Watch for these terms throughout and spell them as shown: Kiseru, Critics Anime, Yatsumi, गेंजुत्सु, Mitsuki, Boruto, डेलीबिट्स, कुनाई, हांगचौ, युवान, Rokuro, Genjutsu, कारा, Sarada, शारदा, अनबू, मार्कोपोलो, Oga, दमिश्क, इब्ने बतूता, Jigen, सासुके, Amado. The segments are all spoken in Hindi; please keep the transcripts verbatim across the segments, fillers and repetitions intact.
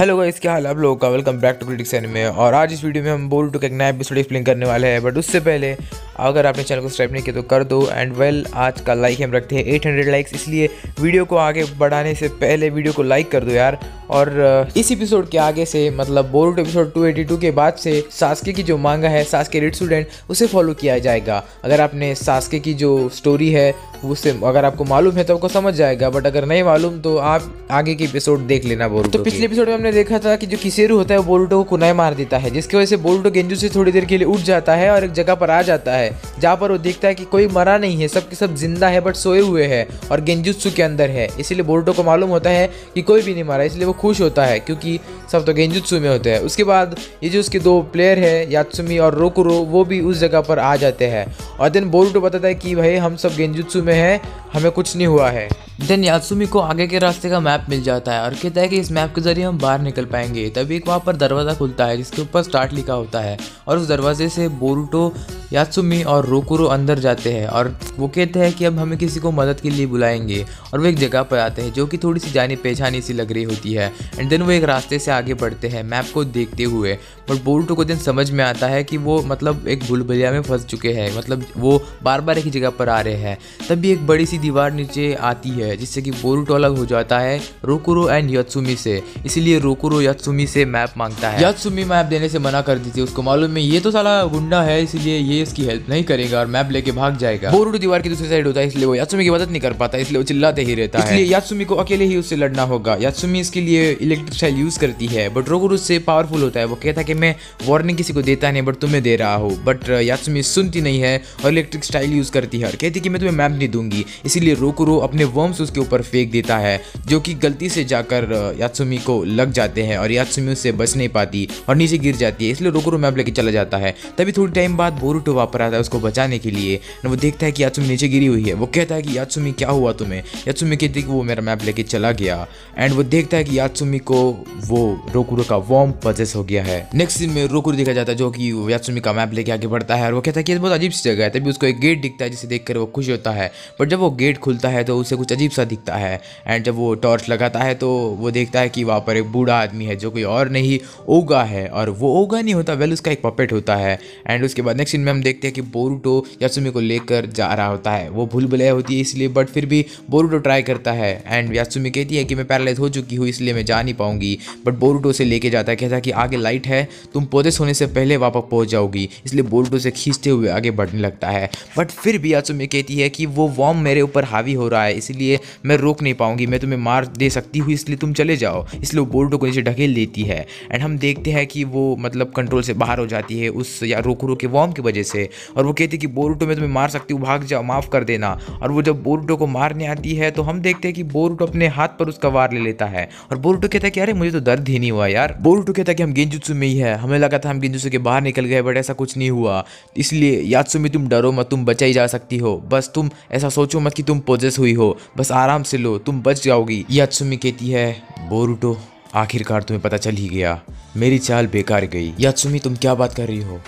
हेलो गाइस, क्या हाल आप लोगों का। Welcome back to Critics Anime. और आज इस वीडियो में हम बोरुटो का एक नया एपिसोड एक्सप्लेन करने वाले हैं। बट उससे पहले अगर आपने चैनल को सब्सक्राइब नहीं किया तो कर दो। एंड वेल well, आज का लाइक हम रखते हैं आठ सौ लाइक्स, इसलिए वीडियो को आगे बढ़ाने से पहले वीडियो को लाइक कर दो यार। और इस एपिसोड के आगे से मतलब बोरुटो एपिसोड दो सौ बयासी के बाद से सासुके की जो मांगा है सासुके रेड स्टूडेंट, उसे फॉलो किया जाएगा। अगर आपने सासुके की जो स्टोरी है उससे अगर आपको मालूम है तो आपको समझ जाएगा, बट अगर नहीं मालूम तो आप आगे के एपिसोड देख लेना बोरुटो। तो पिछले एपिसोड में हमने देखा था कि जो किसेरू होता है वो बोरुटो को कुनाई मार देता है, जिसकी वजह से बोरुटो गेंजूत्सु से थोड़ी देर के लिए उठ जाता है और एक जगह पर आ जाता है जहाँ पर वो देखता है कि कोई मरा नहीं है, सब के सब जिंदा है बट सोए हुए है और गेंजूत्सु के अंदर है। इसलिए बोरुटो को मालूम होता है कि कोई भी नहीं मरा, इसलिए वो खुश होता है क्योंकि सब तो गेंजूत्सु में होते हैं। उसके बाद ये जो उसके दो प्लेयर है यात्सुमी और रोकुरो, वो भी उस जगह पर आ जाते हैं और देन बोरुटो बताता है कि भाई हम सब गेंजूत्सु में हैं, हमें कुछ नहीं हुआ है। देन यात्सुमी को आगे के रास्ते का मैप मिल जाता है और कहता है कि इस मैप के जरिए हम बाहर निकल पाएंगे। तभी एक वहाँ पर दरवाज़ा खुलता है जिसके ऊपर स्टार्ट लिखा होता है और उस दरवाजे से बोरुटो, यात्सुमी और रोकुरो अंदर जाते हैं और वो कहते हैं कि अब हमें किसी को मदद के लिए बुलाएंगे। और वो एक जगह पर आते हैं जो कि थोड़ी सी जानी पहचानी सी लग रही होती है। एंड देन वो एक रास्ते से आगे बढ़ते हैं मैप को देखते हुए। बट बोरुटो को देन समझ में आता है कि वो मतलब एक भूलभुलैया में फंस चुके हैं, मतलब वो बार बार एक ही जगह पर आ रहे हैं। तभी एक बड़ी सी दीवार नीचे आती है जिससे कि बोरुटो अलग हो जाता है रोकुरो एंड यात्सुमी से। इसीलिए रोकुरो यात्सुमी से मैप मांगता है। यात्सुमी मैप देने से मना कर देती है, उसको मालूम है ये तो साला गुंडा है, इसलिए ये इसकी हेल्प नहीं करेगा और मैप लेके भाग जाएगा। बोरुटो दीवार की दूसरी साइड होता है इसलिए वो यात्सुमी की मदद नहीं कर पाता, इसलिए वो चिल्लाते ही रहता है। इसलिए यात्सुमी को अकेले ही उससे लड़ना होगा। यात्सुमी इसके लिए इलेक्ट्रिक स्टाइल यूज करती है बट रोकुरो उससे पावरफुल होता है। वो कहता है कि मैं वार्निंग किसी को देता नहीं बट तुम्हें दे रहा हूँ। बट यात्सुमी सुनती नहीं है और इलेक्ट्रिक स्टाइल यूज करती है और कहती कि मैं तुम्हें मैप नहीं दूंगी। इसीलिए रोकुरो अपने वर्म्स उसके ऊपर फेंक देता है जो कि गलती से जाकर यात्सुमी को लग जाते हैं और यात्सुमी उससे बच नहीं पाती और नीचे गिर जाती है। इसलिए रोकुरो मैप लेके चला जाता है। तभी थोड़ी टाइम बाद बोरुटो वहाँ पर आता है उसको बचाने के लिए। वो देखता है कि यात्सुमी नीचे गिरी हुई है। वो कहता है कि यात्सुमी क्या हुआ तुम्हें। यात्सुमी कहती है कि वो मेरा मैप लेके चला गया। एंड वो देखता है कि यात्सुमी को वो रोकुरो का वर्म पजेस हो गया है। नेक्स्ट सीन में रोकुरो देखा जाता है जो कि यात्सुमी का मैप लेके आगे बढ़ता है और वो कहता है कि बहुत अजीब सी जगह है। तभी उसको एक गेट दिखता है जिसे देखकर वो खुश होता है। बट जब वो गेट खुलता है तो उसे कुछ अजीब सा दिखता है। एंड जब वो टॉर्च लगाता है तो वो देखता है कि वहाँ पर एक बूढ़ा आदमी है जो कोई और नहीं ओगा है। और वो ओगा नहीं होता, वेल उसका एक पपेट होता है। एंड उसके बाद नेक्स्ट सीन में हम देखते हैं कि बोरुटो यात्सुमी को लेकर जा रहा होता है। वो भूलभुलैया होती है इसलिए, बट फिर भी बोरुटो ट्राई करता है। एंड यात्सुमी कहती है कि मैं पैरालाइज हो चुकी हूँ इसलिए मैं जा नहीं पाऊंगी। बट बोरुटो उसे लेके जाता है, कहता है कि आगे लाइट है, तुम पजेस होने से पहले वापस पहुँच जाओगी। इसलिए बोरुटो से खींचते हुए आगे बढ़ने लगता है। बट फिर भी यात्सुमी कहती है कि वो वॉर्म मेरे ऊपर हावी हो रहा है इसलिए मैं रोक नहीं पाऊंगी, मैं तुम्हें मार दे सकती हूँ, इसलिए तुम चले जाओ। इसलिए वो बोरुटो को नीचे ढकेल देती है। एंड हम देखते हैं कि वो मतलब कंट्रोल से बाहर हो जाती है उस या रोकुरो के वॉर्म की वजह से। और वो कहती है कि बोरुटो मैं तुम्हें मार सकती हूँ, भाग जाओ, माफ़ कर देना। और वो जब बोरुटो को मारने आती है तो हम देखते हैं कि बोरुटो अपने हाथ पर उसका वार ले लेता है। और बोरुटो कहता है कि अरे मुझे तो दर्द ही नहीं हुआ यार। बोरुटो कहता है कि हम गेंजुत्सु में ही है, हमें लगा था हम गेंजुत्सु के बाहर निकल गए बट ऐसा कुछ नहीं हुआ। इसलिए यात्सुमी तुम डरो मत, तुम बचाई जा सकती हो, बस तुम ऐसा सोचो मत कि तुम पजेस हुई हो, बस आराम से लो, तुम बच जाओगी। यात्सुमी कहती है बोरुटो आखिरकार तुम्हें पता चल ही गया, मेरी चाल बेकार गई। यात्सुमी तुम क्या बात कर रही हो,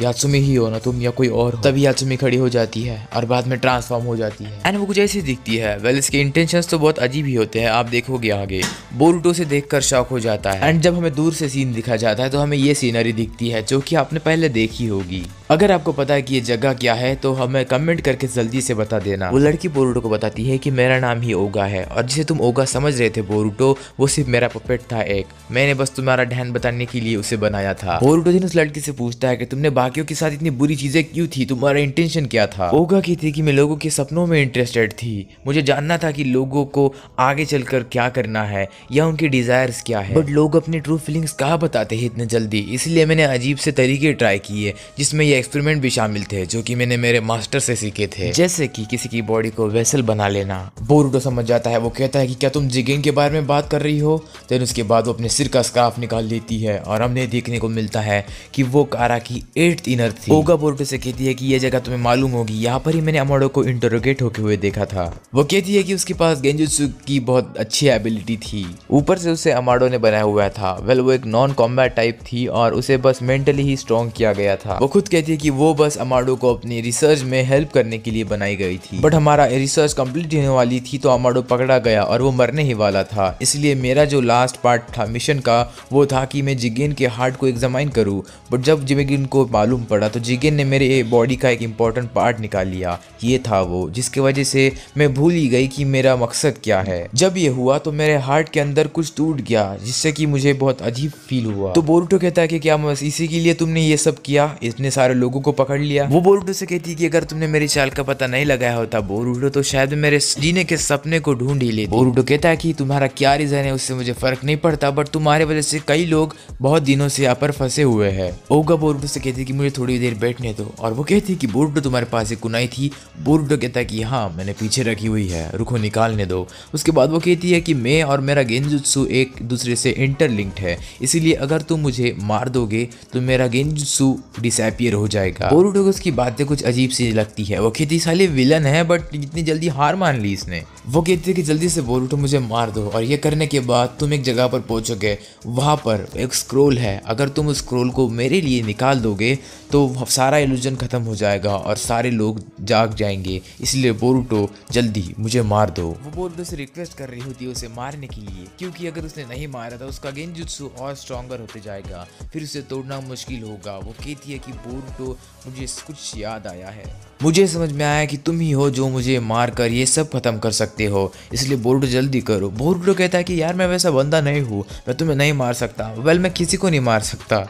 यात्सुमी ही हो ना तुम या कोई और हो। तभी यात्सुमी खड़ी हो जाती है और बाद में ट्रांसफॉर्म हो जाती है। एंड वो कुछ ऐसी दिखती है। वेल इसके इंटेंशंस तो बहुत अजीब ही होते हैं, आप देखोगे आगे। बोरुटो से देखकर शॉक हो जाता है। एंड जब हमें दूर से सीन दिखा जाता है तो हमें ये सीनरी दिखती है जो कि आपने पहले देखी होगी। अगर आपको पता है कि ये जगह क्या है तो हमें कमेंट करके जल्दी से बता देना। वो लड़की बोरुटो को बताती है कि मेरा नाम ही ओगा है और जिसे तुम ओगा समझ रहे थे बोरुटो, वो सिर्फ मेरा पपेट था एक, मैंने बस तुम्हारा ध्यान बताने के लिए उसे बनाया था। बोरुटो दिन उस लड़की से पूछता है कि तुमने बाकियों के साथ इतनी बुरी चीजें क्यों थी, तुम्हारा इंटेंशन क्या था। ओगा कहती है कि मैं लोगों के सपनों में इंटरेस्टेड थी, मुझे जानना था कि लोगों को आगे चलकर क्या करना है या उनकी डिजायर्स क्या है, बट लोग अपनी ट्रू फीलिंग्स कहाँ बताते हैं इतने जल्दी। इसलिए मैंने अजीब से तरीके ट्राई किए जिसमें एक्सपेरिमेंट भी शामिल थे जो कि मैंने मेरे मास्टर से सीखे थे, जैसे कि किसी की बॉडी को वेसल बना लेना। बोरुटो समझ जाता है। वो कहता है कि क्या तुम जिगेन के बारे में बात कर रही हो। देन उसके बाद वो अपने सिर का स्कार्फ निकाल लेती है और हमने देखने को मिलता है कि वो कारा की एट एट्थ इनर थी। ओगा बोरुटो से कहती है कि ये जगह तुम्हें मालूम होगी, यहाँ पर ही मैंने अमाडो को इंटरोगेट होके हुए देखा था। वो कहती है कि उसके पास गेंजुत्सु की बहुत अच्छी एबिलिटी थी, ऊपर से उसे अमाडो ने बनाया हुआ था। वेल वो एक नॉन कॉम्बैट टाइप थी और उसे बस मेंटली ही स्ट्रॉन्ग किया गया था। वो खुद कहती है कि वो बस अमाडो को अपनी रिसर्च में हेल्प करने के लिए बनाई गई थी। बट हमारा रिसर्च कम्प्लीट होने वाली थी तो अमाडो पकड़ा गया और वो मरने ही वाला था। इसलिए मेरा जो लास्ट पार्ट था मिशन का वो था कि मैं जिगेन के हार्ट को एग्जामाइन करूं। बट जब जिगेन को मालूम पड़ा तो जिगेन ने मेरे बॉडी का एक इम्पॉर्टेंट पार्ट निकाल लिया। ये था वो जिसकी वजह से मैं भूल ही गई कि मेरा मकसद क्या है। जब ये हुआ तो मेरे हार्ट के अंदर कुछ टूट गया जिससे कि मुझे बहुत अजीब फील हुआ। तो बोरुटो कहता है कि क्या बस इसी के लिए तुमने ये सब किया, इतने सारे लोगों को पकड़ लिया। वो बोरुटो से कहती कि अगर तुमने मेरी चाल का पता नहीं लगाया होता बोरुटो तो शायद मेरे जीने के सपने को ढूंढ ही लेती। बोरुटो कहता है कि तुम्हारा क्या रीजन है उससे मुझे फर्क नहीं पड़ता, बट तुम्हारे वजह से कई लोग बहुत दिनों से यहाँ पर फंसे हुए हैं। ओगा बोरुटो से कहती कि मुझे थोड़ी देर बैठने दो और वो कहती कि बोरुटो तुम्हारे पास एक कुनाई थी। बोरुटो कहता कि हाँ मैंने पीछे रखी हुई है, रुको निकालने दो। उसके बाद वो कहती है कि मैं और मेरा गेंजुत्सु एक दूसरे से इंटरलिंक्ड है, इसीलिए अगर तुम मुझे मार दोगे तो मेरा गेंजुत्सु डिसअपियर हो जाएगा। बोरुटो को उसकी बातें कुछ अजीब सी लगती है। वो कहती साले विलन है बट इतनी जल्दी हार मान ली इसने। वो कहती है कि जल्दी से बोरुटो मुझे मार दो और ये करने के बाद तुम एक जगह पर पहुंचोगे, वहाँ पर एक स्क्रोल है, अगर तुम उस स्क्रोल को मेरे लिए निकाल दोगे तो सारा इल्यूजन खत्म हो जाएगा और सारे लोग जाग जाएंगे, इसलिए बोरुटो जल्दी मुझे मार दो। वो बोरुटो से रिक्वेस्ट कर रही होती है उसे मारने के लिए, क्योंकि अगर उसने नहीं मारा था उसका गेंजुत्सु और स्ट्रॉन्गर होते जाएगा, फिर उसे तोड़ना मुश्किल होगा। वो कहती है कि बोरुटो मुझे कुछ याद आया है, मुझे समझ में आया कि तुम ही हो जो मुझे मार कर ये सब खत्म कर सकते हो, इसलिए बोरुटो जल्दी करो। बोरुटो कहता है कि यार मैं वैसा बंदा नहीं हूँ, मैं तुम्हें नहीं मार सकता। वेल मैं किसी को नहीं मार सकता।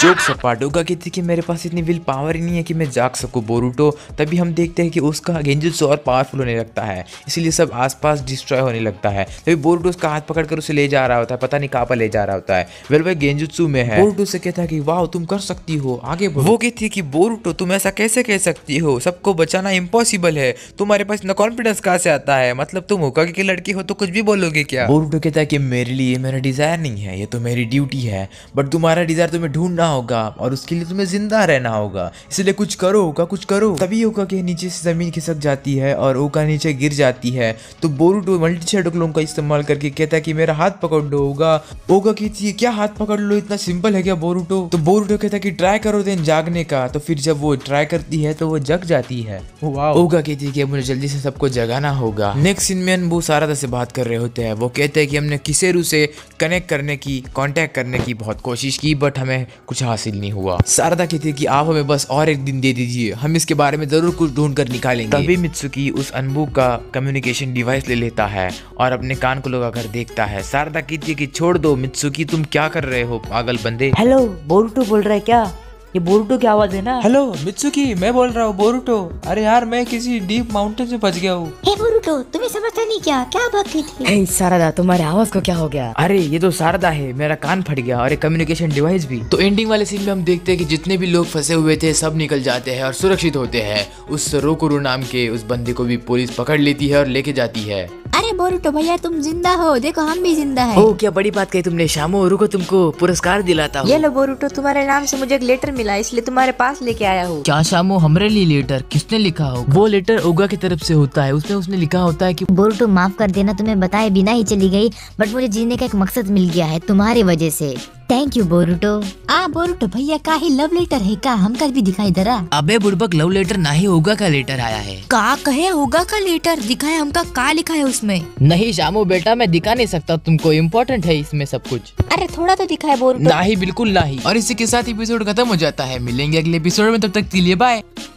चौक सपाट होगा कहती कि मेरे पास इतनी विल पावर ही नहीं है कि मैं जाग सकूं बोरुटो। तभी हम देखते हैं कि उसका गेंजुत्सु और पावरफुल होने लगता है, इसलिए सब आसपास डिस्ट्रॉय होने लगता है। तभी बोरुटो उसका हाथ पकड़कर उसे ले जा रहा होता है, पता नहीं कहाँ पर ले जा रहा होता है। वेल वह गेंजुत्सु में है। बोरुटो से कहता है कि वाह तुम कर सकती हो, आगे बढ़ो। वो कहती है कि बोरुटो तुम ऐसा कैसे कह सकती हो, सबको बचाना इम्पॉसिबल है, तुम्हारे पास इतना कॉन्फिडेंस कहाँ से आता है, मतलब तुम होगा कि लड़की हो तो कुछ भी बोलोगे क्या। बोरुटो कहता है कि मेरे लिए मेरा डिजायर नहीं है, ये तो मेरी ड्यूटी है, बट तुम्हारा डिजायर तुम्हें ढूंढना होगा और उसके लिए तुम्हें जिंदा रहना होगा, इसलिए कुछ करो होगा कुछ करो। तभी ओका के नीचे से जमीन खिसक जाती है और ओका नीचे गिर जाती है। तो बोरुटो मल्टी शैडो क्लोन का इस्तेमाल करके कहता है कि मेरा हाथ पकड़ लो ओका। ओका कहती है क्या हाथ पकड़ लो, इतना सिंपल है क्या बोरुटो। तो बोरुटो कहता है कि ट्राई करो देन जागने का। तो फिर जब वो ट्राई करती है तो वो जग जाती है। ओका कहती है कि मुझे जल्दी से सबको जगाना होगा। नेक्स्ट सीन में अनबू सारदा से बात कर रहे होते हैं। वो कहते हैं कि हमने किसेरू से कनेक्ट करने की कॉन्टेक्ट करने की बहुत कोशिश की बट हमें कुछ हासिल नहीं हुआ। शारदा कहती है कि आप हमें बस और एक दिन दे दीजिए, हम इसके बारे में जरूर कुछ ढूंढ कर निकालेंगे। तभी मित्सुकी उस अनबू का कम्युनिकेशन डिवाइस ले लेता है और अपने कान को लगाकर देखता है। शारदा कहती है कि छोड़ दो मित्सुकी, तुम क्या कर रहे हो पागल बंदे। हेलो बोरुटो बोल रहा है क्या, ये बोरुटो की आवाज है ना। हेलो मित्सुकी मैं बोल रहा हूँ बोरुटो। अरे यार मैं किसी डीप माउंटेन से बच गया हूँ। हे बोरुटो तुम्हें समझता नहीं क्या, क्या बात थी। हे शारदा तुम्हारे आवाज को क्या हो गया। अरे ये तो शारदा है, मेरा कान फट गया और एक कम्युनिकेशन डिवाइस भी। तो एंडिंग वाले सीन में हम देखते हैं कि जितने भी लोग फंसे हुए थे सब निकल जाते हैं और सुरक्षित होते हैं। उस रोकुरो नाम के उस बंदे को भी पुलिस पकड़ लेती है और लेके जाती है। अरे बोरुटो भैया तुम जिंदा हो, देखो हम भी जिंदा है। ओ क्या बड़ी बात कही तुमने शामो, रुको तुमको पुरस्कार दिलाता हूँ। ये लो बोरुटो तुम्हारे नाम से मुझे एक लेटर मिला, इसलिए तुम्हारे पास लेके आया हूँ। क्या शामो हमारे लिए लेटर, किसने लिखा हो। वो लेटर ओगा की तरफ से होता है, उसमें उसने लिखा होता है कि बोरुटो माफ कर देना, तुम्हें बताए बिना ही चली गई, बट मुझे जीने का एक मकसद मिल गया है तुम्हारी वजह से। Thank you Boruto. आ बोरुटो भैया का ही लव लेटर है का, हमका भी दिखाई दे रहा। अबे बुड़बक लव लेटर ना ही ओगा का लेटर आया है। का कहे ओगा का लेटर दिखाया, हमका का लिखा है उसमें। नहीं शामो बेटा मैं दिखा नहीं सकता तुमको, इम्पोर्टेंट है इसमें सब कुछ। अरे थोड़ा तो दिखाया बोरुटो। ना ही बिल्कुल ना ही। और इसी के साथ एपिसोड खत्म हो जाता है। मिलेंगे अगले एपिसोड में, तब तक के लिए बाय।